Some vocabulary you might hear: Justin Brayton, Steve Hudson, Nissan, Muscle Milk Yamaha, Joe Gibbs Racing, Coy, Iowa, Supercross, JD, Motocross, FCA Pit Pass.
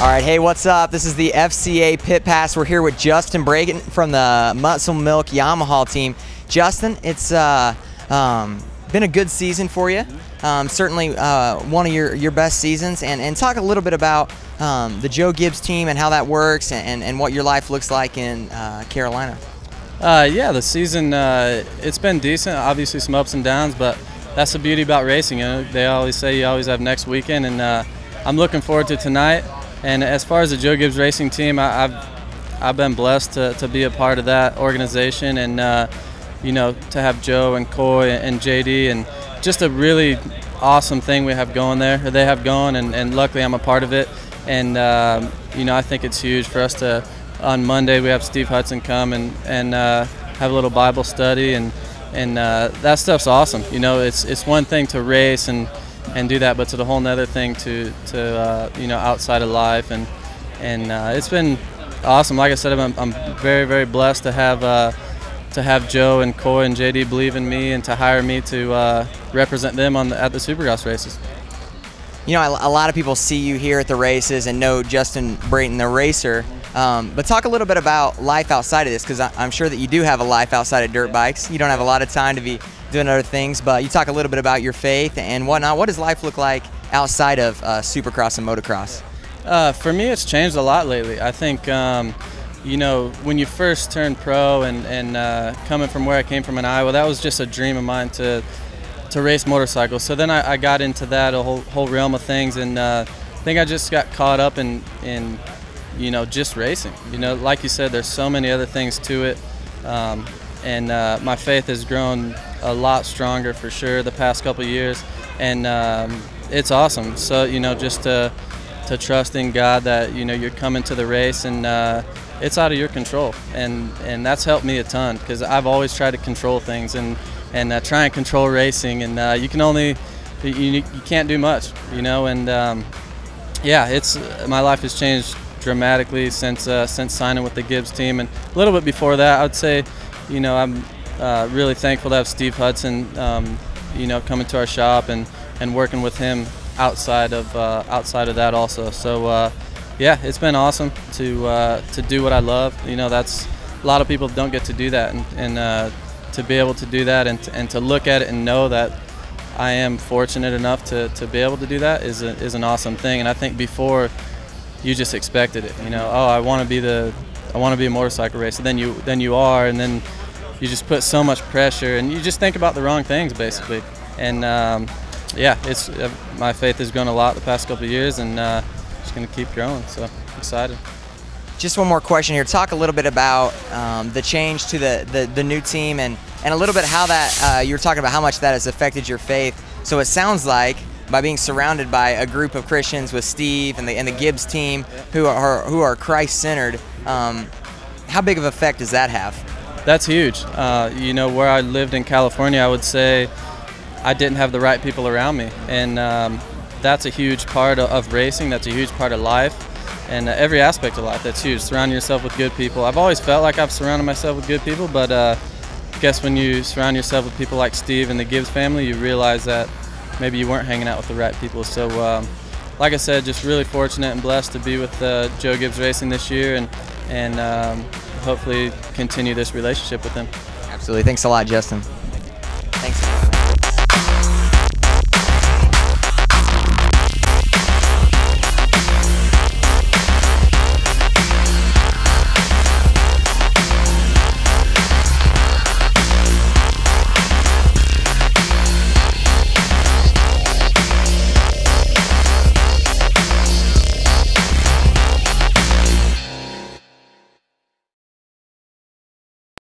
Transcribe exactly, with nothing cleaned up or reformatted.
All right, hey, what's up? This is the F C A Pit Pass. We're here with Justin Brayton from the Muscle Milk Yamaha team. Justin, it's uh, um, been a good season for you. Um, certainly uh, one of your, your best seasons. And, and talk a little bit about um, the Joe Gibbs team and how that works and, and, and what your life looks like in uh, Carolina. Uh, yeah, the season, uh, it's been decent. Obviously some ups and downs, but that's the beauty about racing. You know? They always say you always have next weekend, and uh, I'm looking forward to tonight. And as far as the Joe Gibbs Racing team, I, I've, I've been blessed to, to be a part of that organization, and, uh, you know, to have Joe and Coy and J D, and just a really awesome thing we have going there, or they have going, and, and luckily I'm a part of it. And, uh, you know, I think it's huge for us to, on Monday we have Steve Hudson come and, and uh, have a little Bible study, and, and uh, that stuff's awesome. You know, it's, it's one thing to race and and do that, but it's a whole nother thing to, to uh, you know, outside of life, and and uh, it's been awesome. Like I said, I'm, I'm very, very blessed to have uh, to have Joe and Coy and J D believe in me and to hire me to uh, represent them on the, at the Supercross races. You know, a lot of people see you here at the races and know Justin Brayton, the racer. Um, but talk a little bit about life outside of this, because I'm sure that you do have a life outside of dirt yeah. bikes. You don't have a lot of time to be doing other things, but you talk a little bit about your faith and whatnot. What does life look like outside of uh, Supercross and motocross? Uh, for me, it's changed a lot lately. I think, um, you know, when you first turned pro and, and uh, coming from where I came from in Iowa, that was just a dream of mine to to race motorcycles. So then I, I got into that a whole, whole realm of things, and uh, I think I just got caught up in, in you know, just racing. You know, like you said, there's so many other things to it, um, and uh, my faith has grown a lot stronger for sure the past couple of years, and um, it's awesome. So, you know, just to, to trust in God that, you know, you're coming to the race, and uh, it's out of your control, and, and that's helped me a ton, because I've always tried to control things and, and uh, try and control racing, and uh, you can only, you, you can't do much, you know, and um, yeah, it's, my life has changed dramatically since, uh, since signing with the Gibbs team, and a little bit before that. I would say, you know, I'm Uh, really thankful to have Steve Hudson, um, you know, coming to our shop and, and working with him outside of uh, outside of that also. So, uh, yeah, it's been awesome to uh, to do what I love. You know, that's a lot of people don't get to do that, and, and uh, to be able to do that, and to, and to look at it and know that I am fortunate enough to, to be able to do that is a, is an awesome thing. And I think before you just expected it. You know, oh, I want to be the I want to be a motorcycle racer. Then you then you are, and then you just put so much pressure, and you just think about the wrong things, basically. And um, yeah, it's uh, my faith has grown a lot the past couple of years, and uh, it's going to keep growing. So excited. Just one more question here. Talk a little bit about um, the change to the, the the new team, and and a little bit how that uh, you're talking about how much that has affected your faith. So it sounds like by being surrounded by a group of Christians with Steve and the and the Gibbs team, who are who are Christ-centered. Um, how big of an effect does that have? That's huge. Uh, you know, where I lived in California, I would say I didn't have the right people around me. And um, that's a huge part of, of racing. That's a huge part of life, and uh, every aspect of life. That's huge. Surrounding yourself with good people. I've always felt like I've surrounded myself with good people, but uh, I guess when you surround yourself with people like Steve and the Gibbs family, you realize that maybe you weren't hanging out with the right people. So, um, like I said, just really fortunate and blessed to be with uh, Joe Gibbs Racing this year, and, and um, hopefully continue this relationship with them. Absolutely. Thanks a lot, Justin.